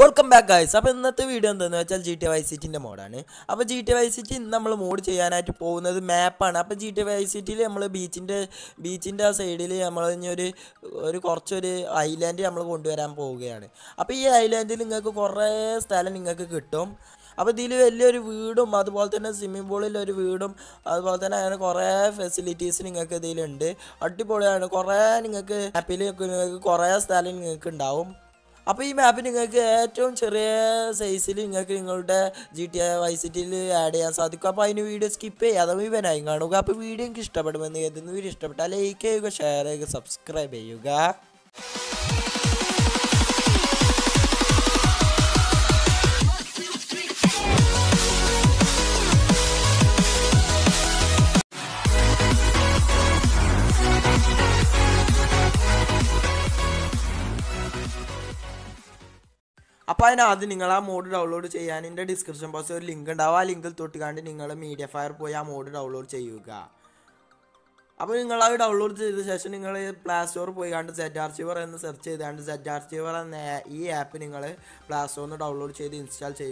Welcome back, guys. Now, the video is GTA Vice City. Now, GTA Vice City is a map. GTA Vice City is a beach. Beach is a island. This island is a style. Now, there is a video, swimming pool, and facilities. There is a അപ്പോൾ ഈ മാപ്പ് നിങ്ങൾക്ക് ഏറ്റവും ചെറിയ സൈസിൽ നിങ്ങൾക്ക് നിങ്ങളുടെ GTA Vice City ൽ add ചെയ്യാൻ സാധിക്കും. അപ്പോൾ അതിനെ വീഡിയോ സ്കിപ്പ് ചെയ്യാതെ മുഴുവനായി കാണുക. അപ്പോൾ വീഡിയോ നിങ്ങൾക്ക് ഇഷ്ടപ്പെടുമെന്ന് കരുതുന്നു. വീഡിയോ ഇഷ്ടപ്പെട്ടാൽ ലൈക്ക് ചെയ്യുക, ഷെയർ ചെയ്യുക, സബ്സ്ക്രൈബ് ചെയ്യുക. If you have a mode download in the description box, you can download media fire mode. If you download the session, you can search the app in the Play Store and install it.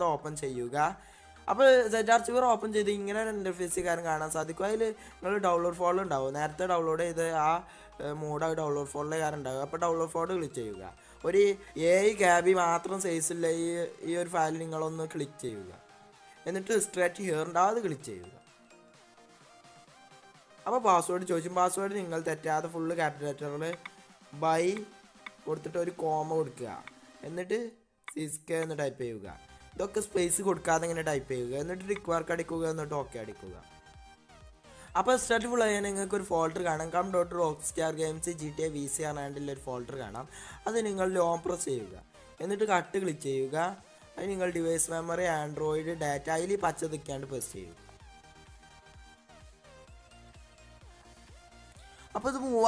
Open download But if you have a file, you can click here. And it is straight here. Now, the password is password. You can get the full capture by the comma. And it is scan type. The space is type. And it requires a dock. Now, start with a folder. Rockstar Games GTA VC and folder. That's why you press it. Click it. Device memory, Android, data. You press it. Now, you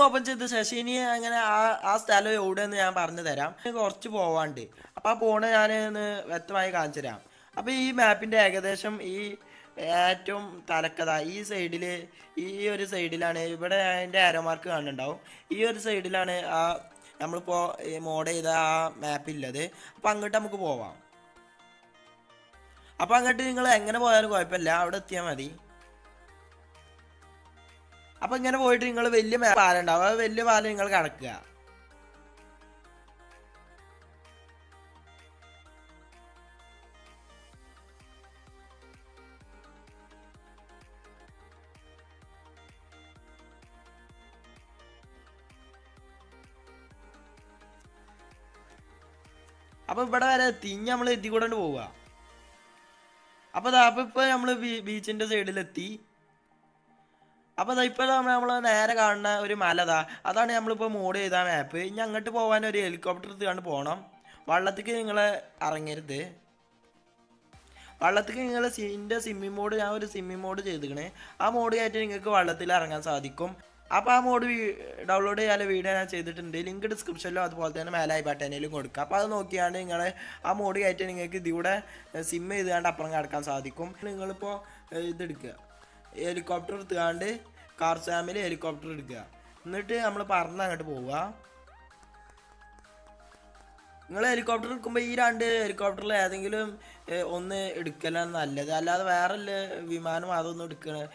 open the session and ask the style of the Parnadera. I got to go one day. Upon a wet my country. A bee map in the agadesham e atom tarakada is a delay. Here is a delane, but I dare mark under down. Here is a delane a ampo a mode the map in lade, Pangatamukova. Upon a tingle and Now, you can avoid the William and our William and Ingle character. Above better thing, Yamla, the good and over. Above the upper Yamla beach in the Sedilati. Now we have നേരെ കാണുന്ന ഒരു മല ദാ അതാണ് നമ്മൾ ഇപ്പോ mode ചെയ്ത മാപ്പ് ഇനി അങ്ങോട്ട് പോവാൻ ഒരു ഹെലികോപ്റ്റർ എടുത്തുകൊണ്ട് പോണം വള്ളത്തിക്ക് നിങ്ങൾ ഇറങ്ങരുത് വള്ളത്തിക്ക് നിങ്ങൾ ഇതിന്റെ സിമ്മി മോഡ് ഞാൻ ഒരു സിമ്മി മോഡ് ചെയ്തിക്കണേ ആ മോഡ് ആയിട്ട് നിങ്ങൾക്ക് വള്ളത്തിൽ ഇറങ്ങാൻ സാധിക്കും അപ്പോൾ ആ മോഡ് ഡൗൺലോഡ് ചെയ്യാനുള്ള വീഡിയോ ഞാൻ ചെയ്തിട്ടുണ്ട് ലിങ്ക് ഡിസ്ക്രിപ്ഷനിലും അതുപോലെ തന്നെ മേലെ ഐ ബട്ടണിലും കൊടുക്കുക അപ്പോൾ അത് നോക്കിയാണ്ട് നിങ്ങൾ ആ മോഡ് ആയിട്ട് നിങ്ങൾക്ക് ഇതിവിടെ സിമ്മ് ചെയ്തുകൊണ്ട് അപ്പുറം കടക്കാൻ സാധിക്കും നിങ്ങൾ ഇപ്പോ ഇത് എടുക്കുക Helicopter Thunder, car family helicopter. Nut Amla Parna at Bova helicopter Kumbair and helicopter Lathingulum on the Edkalan Alla, where Viman Madu Nudkana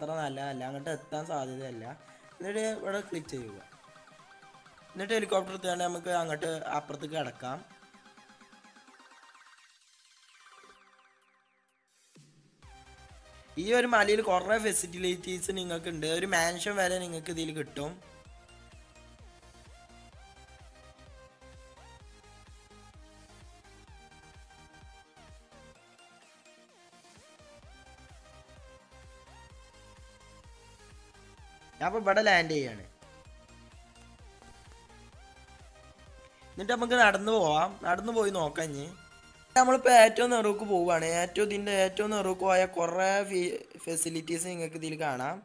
Alla, Langatans Adela. Let a click to you. Net helicopter Thanamaka upper the Gadakam. This is a corner facility. This is a mansion. നമ്മൾ പേറ്റോന്ന് rock പോവാണ് ഏറ്റവും ഇതിന്റെ ഏറ്റവും rock ആയ കുറേ facilities നിങ്ങൾക്ക് ഇതിൽ കാണാം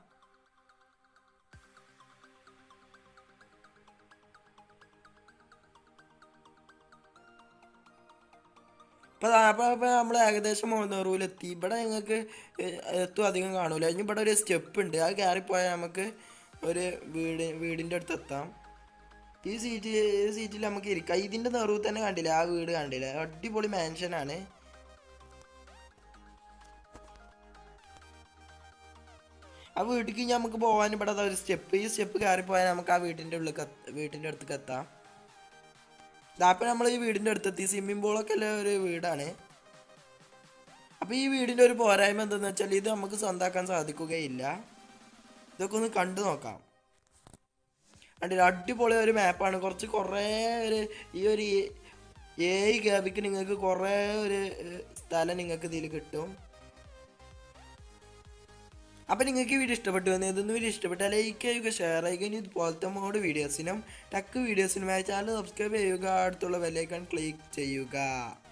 But I would give him a bow and but other step. Please, step Caripa and Amaka waiting to look at waiting at the Kata. The Apanamali waiting at the Simbola Calari Vidane. A be waiting to report him and the Nachali, the Amakasanda Kansa, the Kugailla, the Kunakandanoka. And the Adipolari map and Corsicore, Yuri, Yea, beginning a corre, standing a Kadilicatum. If you like this video, share it and subscribe to my channel. Click on the bell icon.